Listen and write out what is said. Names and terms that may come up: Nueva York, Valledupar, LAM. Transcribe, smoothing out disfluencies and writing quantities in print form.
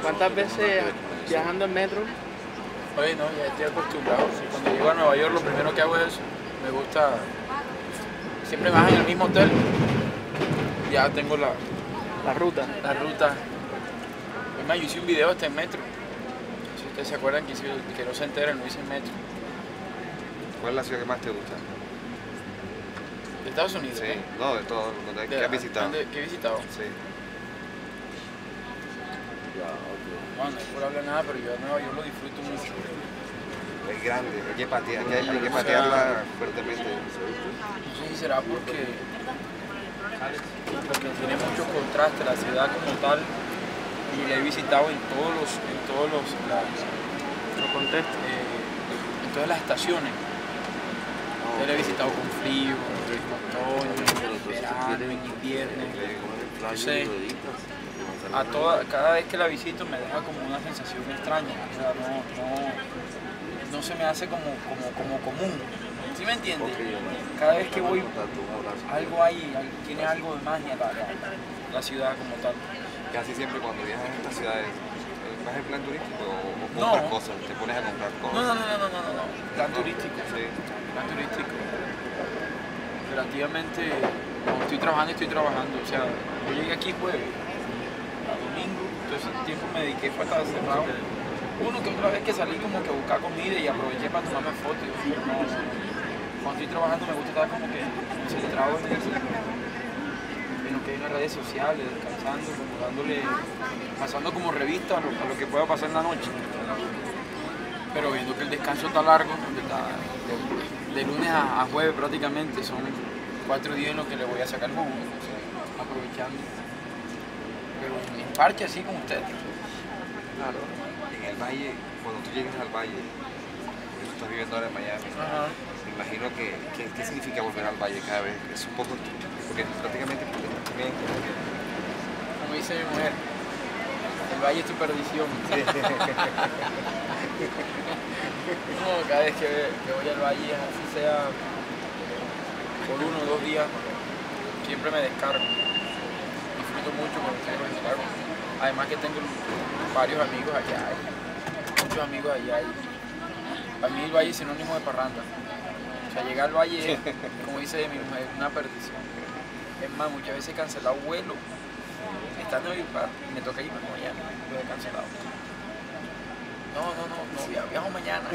¿Cuántas veces viajando en metro? Oye, no, ya estoy acostumbrado. Cuando llego a Nueva York, lo primero que hago es, me gusta, siempre me bajan en el mismo hotel. Ya tengo la ruta. Es más, yo hice un video hasta en metro. Si ustedes se acuerdan que no se enteren, lo hice en metro. ¿Cuál es la ciudad que más te gusta? ¿De Estados Unidos? Sí, no, de todo. ¿Qué has visitado? ¿Qué he visitado? Sí. Bueno, no puedo hablar nada, pero yo a Nueva York lo disfruto mucho. Es grande, hay que patearla fuertemente. No sé si será porque tiene mucho contraste la ciudad como tal, y la he visitado en todas las estaciones. Yo la he visitado con frío, con otoño, en verano, en invierno. Entonces, cada vez que la visito me deja como una sensación extraña, o sea, no se me hace como común, ¿sí me entiendes? Cada vez que voy, algo ahí, tiene algo de magia la ciudad como tal. Casi siempre cuando viajas a estas ciudades, ¿vas en plan turístico o compras cosas? ¿Te pones a comprar cosas? No. Plan turístico, sí. Plan turístico. Relativamente, cuando estoy trabajando, o sea, yo llegué aquí jueves. Entonces el tiempo me dediqué para estar cerrado. Uno que otra vez que salí como que a buscar comida y aproveché para tomarme fotos. Cuando estoy trabajando me gusta estar como que concentrado en lo que hay en las redes sociales, descansando, como pasando como revista a lo que pueda pasar en la noche. Pero viendo que el descanso está largo, de lunes a jueves prácticamente, son 4 días en los que le voy a sacar jugo, aprovechando. Pero en parque así como usted. Claro. En el valle, cuando tú llegues al valle, tú estás viviendo ahora en Miami. Ajá. Me imagino que ¿qué significa volver al valle cada vez? Es un poco, porque prácticamente también. Como dice mi mujer, el valle es tu perdición. No, cada vez que voy al valle, así sea por 1 o 2 días, siempre me descargo. Mucho con ustedes, claro. Además que tengo varios amigos allá, y para mí el valle es sinónimo de parranda. O sea, llegar al valle es, como dice mi mujer, una perdición. Es más, muchas veces he cancelado vuelo. Estando en Valledupar, me toca irme mañana, lo he cancelado. No, viajo mañana.